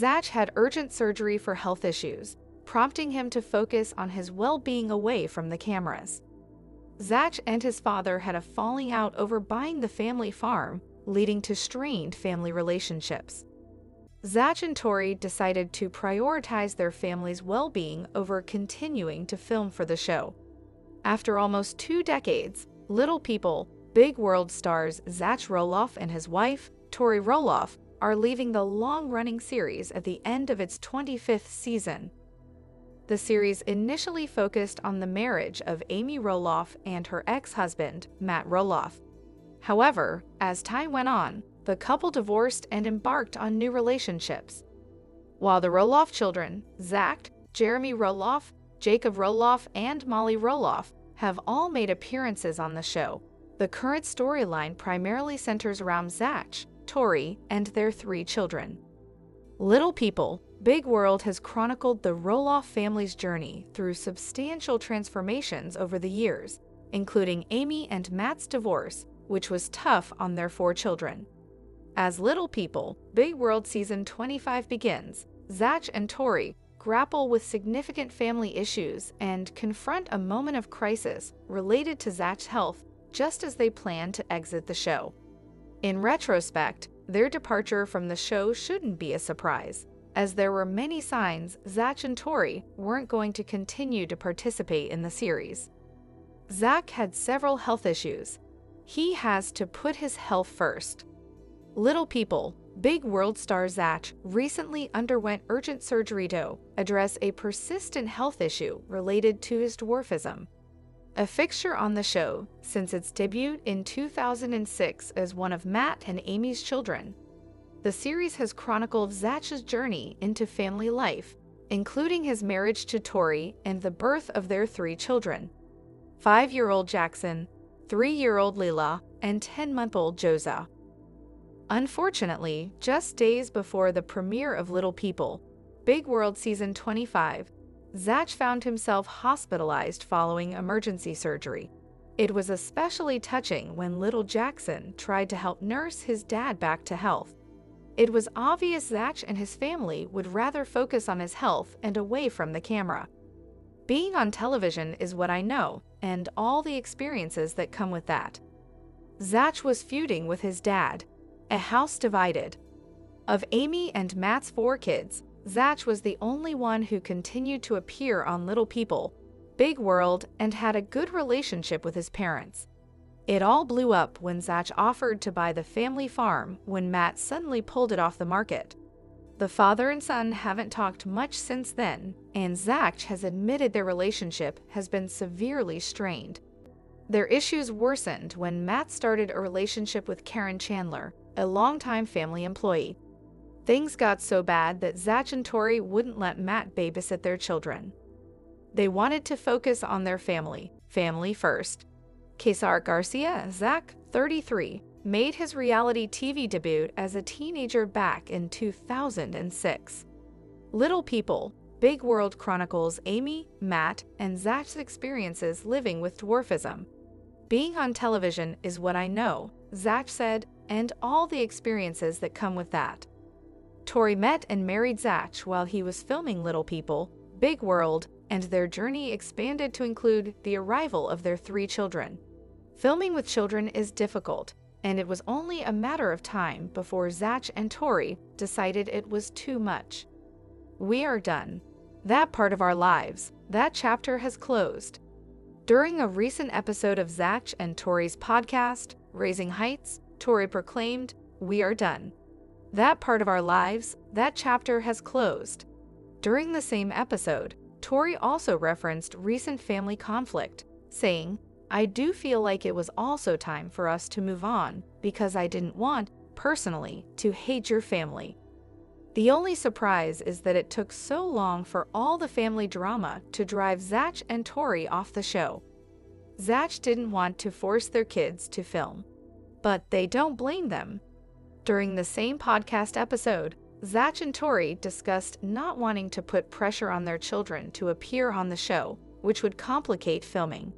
Zach had urgent surgery for health issues, prompting him to focus on his well-being away from the cameras. Zach and his father had a falling out over buying the family farm, leading to strained family relationships. Zach and Tori decided to prioritize their family's well-being over continuing to film for the show. After almost 2 decades, Little People, Big World stars Zach Roloff and his wife, Tori Roloff, are leaving the long-running series at the end of its 25th season. The series initially focused on the marriage of Amy Roloff and her ex-husband, Matt Roloff. However, as time went on, the couple divorced and embarked on new relationships. While the Roloff children, Zach, Jeremy Roloff, Jacob Roloff, and Molly Roloff, have all made appearances on the show, the current storyline primarily centers around Zach, Tori, and their 3 children. Little People, Big World has chronicled the Roloff family's journey through substantial transformations over the years, including Amy and Matt's divorce, which was tough on their 4 children. As Little People, Big World Season 25 begins, Zach and Tori grapple with significant family issues and confront a moment of crisis related to Zach's health just as they plan to exit the show. In retrospect, their departure from the show shouldn't be a surprise, as there were many signs Zach and Tori weren't going to continue to participate in the series. Zach had several health issues. He has to put his health first. Little People, Big World star Zach recently underwent urgent surgery to address a persistent health issue related to his dwarfism. A fixture on the show since its debut in 2006 as one of Matt and Amy's children, the series has chronicled Zach's journey into family life, including his marriage to Tori and the birth of their 3 children, 5-year-old Jackson, 3-year-old Leela, and 10-month-old Joza. Unfortunately, just days before the premiere of Little People, Big World Season 25, Zach found himself hospitalized following emergency surgery. It was especially touching when little Jackson tried to help nurse his dad back to health. It was obvious Zach and his family would rather focus on his health and away from the camera. Being on television is what I know, and all the experiences that come with that. Zach was feuding with his dad. A house divided. Of Amy and Matt's 4 kids, Zach was the only one who continued to appear on Little People, Big World, and had a good relationship with his parents. It all blew up when Zach offered to buy the family farm when Matt suddenly pulled it off the market. The father and son haven't talked much since then, and Zach has admitted their relationship has been severely strained. Their issues worsened when Matt started a relationship with Karen Chandler, a longtime family employee. Things got so bad that Zach and Tori wouldn't let Matt babysit their children. They wanted to focus on their family first. Cesar Garcia, Zach, 33, made his reality TV debut as a teenager back in 2006. Little People, Big World chronicles Amy, Matt, and Zach's experiences living with dwarfism. Being on television is what I know, Zach said, and all the experiences that come with that. Tori met and married Zach while he was filming Little People, Big World, and their journey expanded to include the arrival of their 3 children. Filming with children is difficult, and it was only a matter of time before Zach and Tori decided it was too much. We are done. That part of our lives, that chapter has closed. During a recent episode of Zach and Tori's podcast, Raising Heights, Tori proclaimed, "We are done. That part of our lives, that chapter has closed." During the same episode, Tori also referenced recent family conflict, saying, "I do feel like it was also time for us to move on because I didn't want, personally, to hate your family." The only surprise is that it took so long for all the family drama to drive Zach and Tori off the show. Zach didn't want to force their kids to film, but they don't blame them. During the same podcast episode, Zach and Tori discussed not wanting to put pressure on their children to appear on the show, which would complicate filming.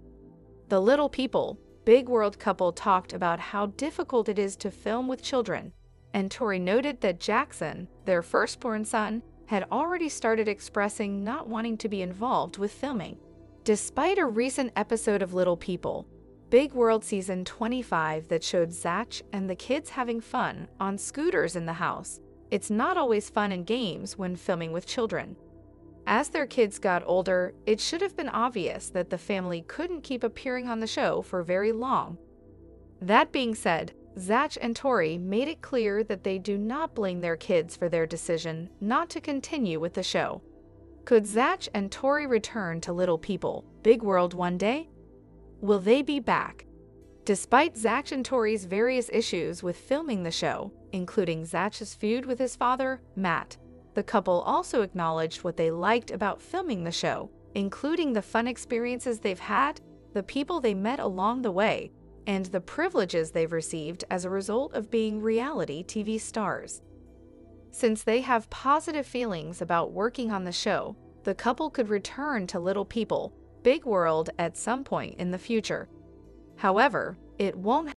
The Little People, Big World couple talked about how difficult it is to film with children, and Tori noted that Jackson, their firstborn son, had already started expressing not wanting to be involved with filming. Despite a recent episode of Little People, Big World Season 25 that showed Zach and the kids having fun on scooters in the house, it's not always fun and games when filming with children. As their kids got older, it should have been obvious that the family couldn't keep appearing on the show for very long. That being said, Zach and Tori made it clear that they do not blame their kids for their decision not to continue with the show. Could Zach and Tori return to Little People, Big World one day? Will they be back? Despite Zach and Tori's various issues with filming the show, including Zach's feud with his father, Matt, the couple also acknowledged what they liked about filming the show, including the fun experiences they've had, the people they met along the way, and the privileges they've received as a result of being reality TV stars. Since they have positive feelings about working on the show, the couple could return to Little People, Big World at some point in the future. However, it won't